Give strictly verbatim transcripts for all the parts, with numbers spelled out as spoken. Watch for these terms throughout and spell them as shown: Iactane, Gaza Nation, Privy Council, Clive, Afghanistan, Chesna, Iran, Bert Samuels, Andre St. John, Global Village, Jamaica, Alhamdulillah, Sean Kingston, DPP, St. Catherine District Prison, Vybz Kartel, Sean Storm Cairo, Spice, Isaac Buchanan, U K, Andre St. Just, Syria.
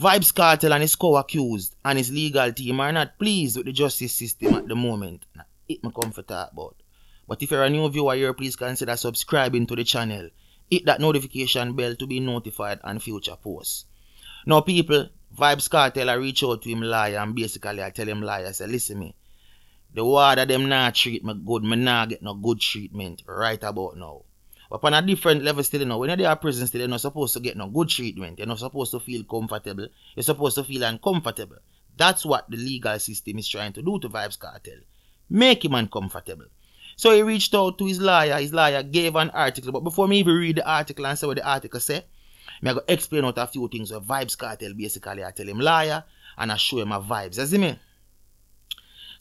Vybz Kartel and his co-accused and his legal team are not pleased with the justice system at the moment. Now, it me comfort about. But if you're a new viewer here, please consider subscribing to the channel. Hit that notification bell to be notified on future posts. Now, people, Vybz Kartel, I reach out to him liar and basically I tell him liar, I say, listen me, the water them not treat me good, me not get no good treatment right about now. But on a different level still, you know, when you're in prison still, you're not supposed to get no good treatment. You're not supposed to feel comfortable. You're supposed to feel uncomfortable. That's what the legal system is trying to do to Vybz Kartel. Make him uncomfortable. So he reached out to his lawyer. His lawyer gave an article. But before me even read the article and say what the article say, me I go explain out a few things with Vybz Kartel. Basically, I tell him liar and I show him my vibes. You see me?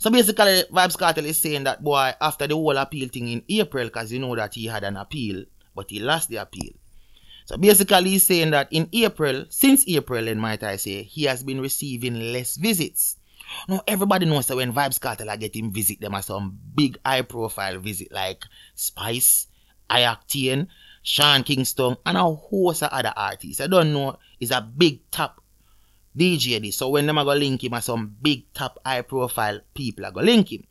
So basically, Vybz Kartel is saying that, boy, after the whole appeal thing in April, because you know that he had an appeal, but he lost the appeal. So basically, he's saying that in April, since April, then might I say, he has been receiving less visits. Now, everybody knows that when Vybz Kartel are getting visit, them are some big high-profile visit like Spice, Iactane, Sean Kingston, and a host of other artists. I don't know, he's a big top D J, so when them are going to link him as some big top high profile people are going to link him.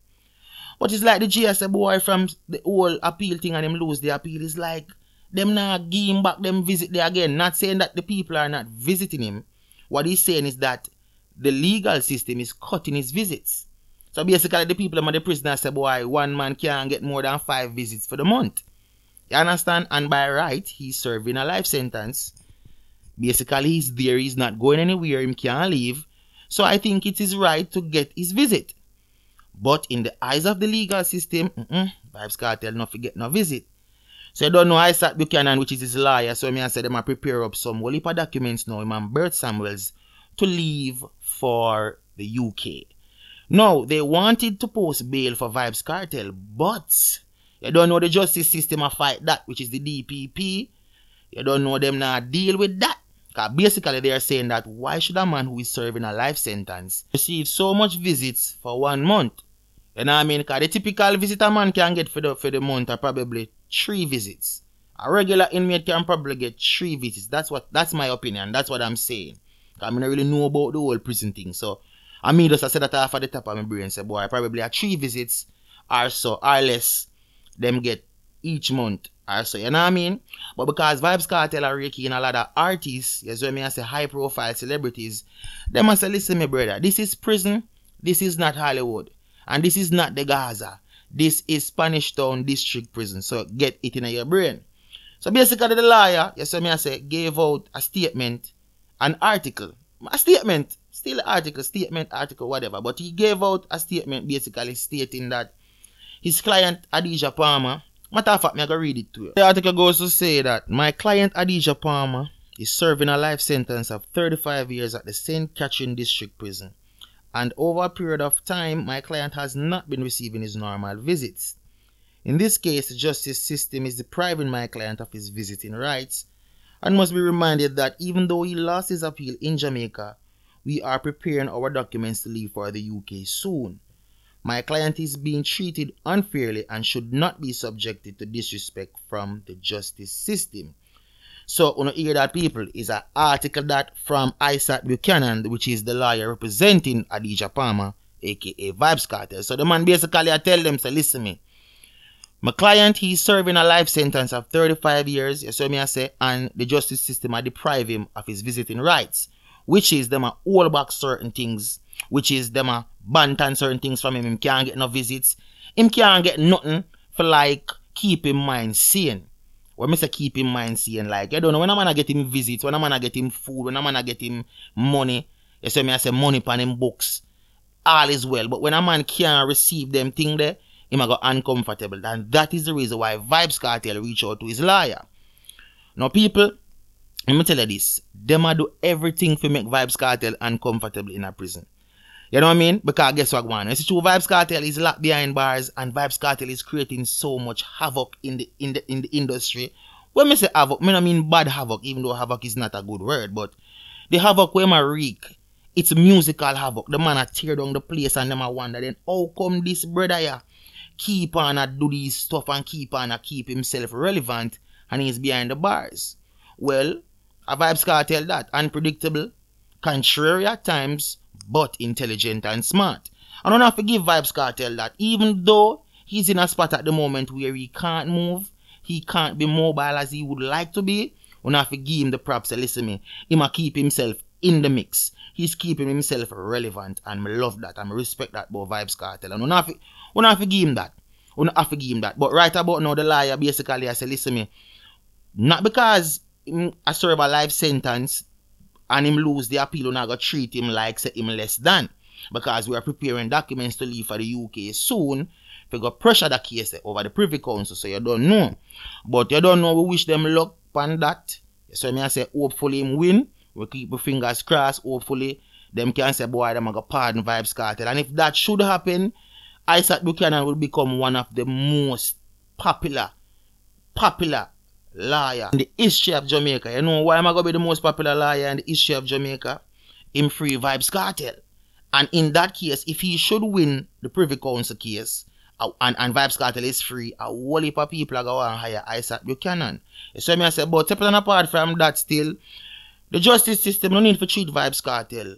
But it's like the G S A boy from the whole appeal thing and them lose the appeal. It's like them not give him back them visit there again. Not saying that the people are not visiting him. What he's saying is that the legal system is cutting his visits. So basically the people and the prisoners say, boy, one man can't get more than five visits for the month. You understand? And by right, he's serving a life sentence. Basically, he's there, he's not going anywhere, he can't leave. So I think it is right to get his visit. But in the eyes of the legal system, mm-mm, Vybz Kartel not forget no visit. So you don't know Isaac Buchanan, which is his lawyer, so me and say them I prepare up some whole heap of documents now, him and Bert Samuels, to leave for the U K. Now, they wanted to post bail for Vybz Kartel, but you don't know the justice system I fight that, which is the D P P. You don't know them now deal with that. Basically, they are saying that why should a man who is serving a life sentence receive so much visits for one month? You know what I mean? Because the typical visit a man can get for the, for the month are probably three visits. A regular inmate can probably get three visits. That's what that's my opinion. That's what I'm saying. Because I don't really know about the whole prison thing. So, I mean, just I said that off at the top of my brain. So, boy, probably a three visits or so or less them get each month. So, you know what I mean? But because Vybz Kartel are raking a lot of artists, you know what I mean, I say high profile celebrities, they must say, listen, my brother, this is prison, this is not Hollywood, and this is not the Gaza. This is Spanish Town District Prison. So get it in your brain. So basically the lawyer, you know what I say, gave out a statement, an article. A statement, still article, statement, article, whatever. But he gave out a statement basically stating that his client Adija Palmer, matter of fact, I'm going to read it to you. The article goes to say that my client Adija Palmer is serving a life sentence of thirty-five years at the Saint Catherine District Prison. And over a period of time, my client has not been receiving his normal visits. In this case, the justice system is depriving my client of his visiting rights and must be reminded that even though he lost his appeal in Jamaica, we are preparing our documents to leave for the U K soon. My client is being treated unfairly and should not be subjected to disrespect from the justice system. So, you know, hear that, people, is an article that from Isaac Buchanan, which is the lawyer representing Adija Palmer, aka Vybz Kartel. So the man basically, I tell them, say, listen me, my client, he's serving a life sentence of thirty-five years, you see me, I say, and the justice system are deprive him of his visiting rights, which is them a hold back certain things, which is them a bantan certain things from him. Him can't get no visits. Him can't get nothing for like keep him mind sane. When I say keep him mind sane, like I don't know when a man get him visits, when a man get him food, when a man get him money. You see me I say money pan him books. All is well. But when a man can't receive them thing there, him a go uncomfortable. And that is the reason why Vybz Kartel reach out to his lawyer. Now people, let me tell you this. Them a do everything to make Vybz Kartel uncomfortable in a prison. You know what I mean? Because guess what, man? It's true. Vybz Kartel is locked behind bars, and Vybz Kartel is creating so much havoc in the in the in the industry. When I say havoc, I don't mean bad havoc, even though havoc is not a good word. But the havoc where I wreak, it's musical havoc. The man a tear down the place, and them a wonder then how come this brother ya keep on a do these stuff and keep on a keep himself relevant, and he's behind the bars. Well, a Vybz Kartel that unpredictable. contrary at times, but intelligent and smart. I don't have to give Vybz Kartel that even though he's in a spot at the moment where he can't move, he can't be mobile as he would like to be, we have to give him the props. Listen me, he must keep himself in the mix. He's keeping himself relevant, and I love that and I respect that about Vybz Kartel. And we have to, we have to give him that. We have to give him that. But right about now, the liar basically I say, listen me, not because I serve a life sentence and him lose the appeal, and I go treat him like say him less than, because we are preparing documents to leave for the U K soon. We go pressure the case over the Privy Council, so you don't know. But you don't know, we wish them luck on that. So me I say hopefully him win. We keep our fingers crossed. Hopefully them can say boy them go pardon Vybz Kartel. And if that should happen, Isaac Buchanan will become one of the most popular popular liar in the history of Jamaica. You know why am I going to be the most popular liar in the history of Jamaica? Him free Vybz Kartel. And in that case, if he should win the Privy Council case, uh, and, and Vybz Kartel is free, a whole heap of people are going to hire Isaac Buchanan. So me I say, but separate and apart from that still, the justice system no need to treat Vybz Kartel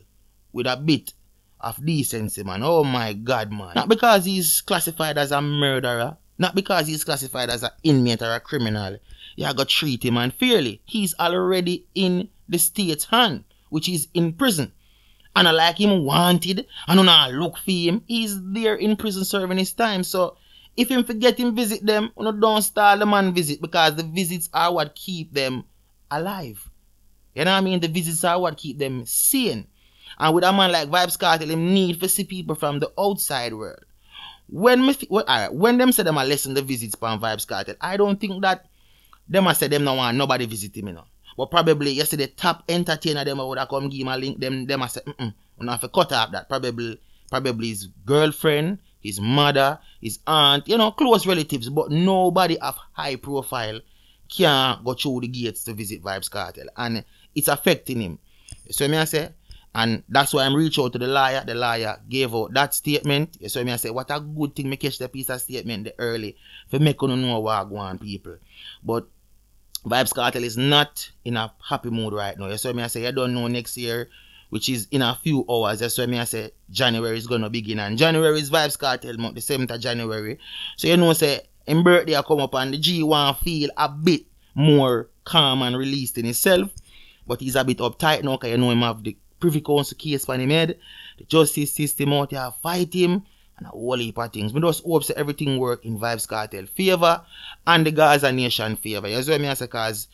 with a bit of decency, man. Oh my God, man. Not because he's classified as a murderer, not because he's classified as an inmate or a criminal, you have to treat him unfairly. He's already in the state's hand, which is in prison. And I like him wanted, and I not look for him. He's there in prison serving his time. So if him forget him visit them, you don't start the man visit, because the visits are what keep them alive. You know what I mean? The visits are what keep them sane. And with a man like Vybz Kartel, him need to see people from the outside world. When me, well, all right, when them say them a lessen the visits from Vybz Kartel, I don't think that them a say them no want nobody visit him, you know. But probably yesterday top entertainer them would have come give him a link. Them them a say, mm mm, we have to cut off that. Probably probably his girlfriend, his mother, his aunt, you know, close relatives. But nobody of high profile can go through the gates to visit Vybz Kartel, and it's affecting him. So me I say. And that's why I'm reaching out to the liar. The liar gave out that statement. You saw me, I say, what a good thing me catch the piece of statement the early for make you know what I go on, people. But Vybz Kartel is not in a happy mood right now. You saw me, I say, I don't know next year, which is in a few hours. You saw me, I say, January is going to begin. And January is Vybz Kartel month, the seventh of January. So you know, say, in birthday I come up and the G one feel a bit more calm and released in itself. But he's a bit uptight now because you know him have the Privy Council case for him head, the justice system out there fight him, and a whole heap of things. We just hope that everything work in Vybz Kartel favor and the Gaza Nation favor. You see what I say? Because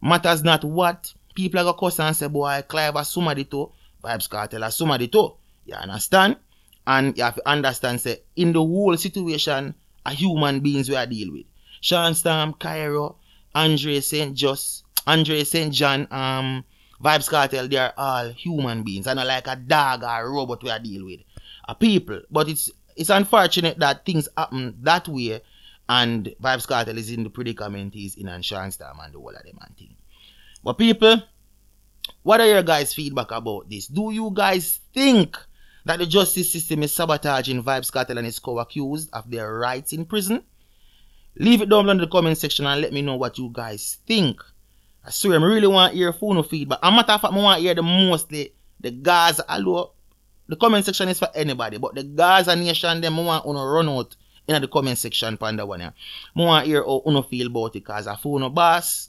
matters not what, people are going to cuss and say, boy, Clive has somebody too, Vybz Kartel has somebody too. You understand? And you have to understand, say, in the whole situation, a human beings we are deal with. Sean Storm Cairo, Andre Saint Just, Andre Saint John, um, Vybz Kartel, they are all human beings and not like a dog or a robot we are deal with. A people. But it's it's unfortunate that things happen that way and Vybz Kartel is in the predicament he's in and Sean Storm and the whole of them and thing. But people, what are your guys' feedback about this? Do you guys think that the justice system is sabotaging Vybz Kartel and his co-accused of their rights in prison? Leave it down below in the comment section and let me know what you guys think. I swear, I really want to hear phone feedback. As a matter of fact, I want to hear the mostly the Gaza. Although the comment section is for anybody, but the Gaza Nation, them, I want to run out in the comment section for that one. I want to hear how you feel about it because I phone a boss.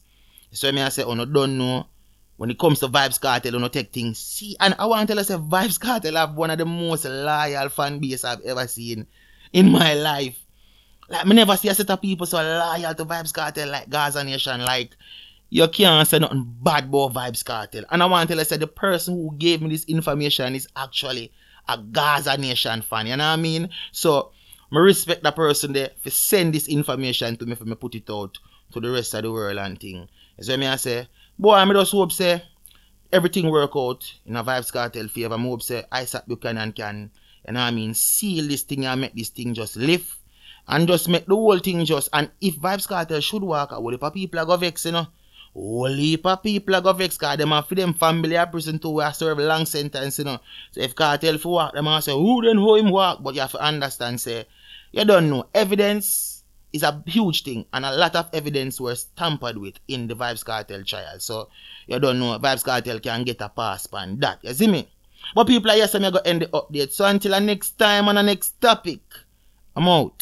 So I say, I don't know. When it comes to Vybz Kartel, you take things. See, and I want to tell you, say, Vybz Kartel have one of the most loyal fan base I've ever seen in my life. Like, I never see a set of people so loyal to Vybz Kartel like Gaza Nation. Like, you can't say nothing bad about Vybz Kartel. And I want to tell you, say, the person who gave me this information is actually a Gaza Nation fan. You know what I mean? So, I respect that person there for send this information to me for me put it out to the rest of the world and thing. So, I say, boy, I just hope, say, everything work out in a Vybz Kartel favor. I hope, say, Isaac Buchanan can, you know what I mean, seal this thing and make this thing just live. And just make the whole thing just, and if Vybz Kartel should work, well, if people are going to vex, you know, whole heap of people are going to vex because them have for them family are prison too where serve long sentence, you know. So if Kartel for work, them have say, who then who him work? But you have to understand, say, you don't know. Evidence is a huge thing, and a lot of evidence was tampered with in the Vybz Kartel trial. So you don't know, Vybz Kartel can get a pass on that. You see me? But people are here, so I'm going to end the update. So until the next time and the next topic, I'm out.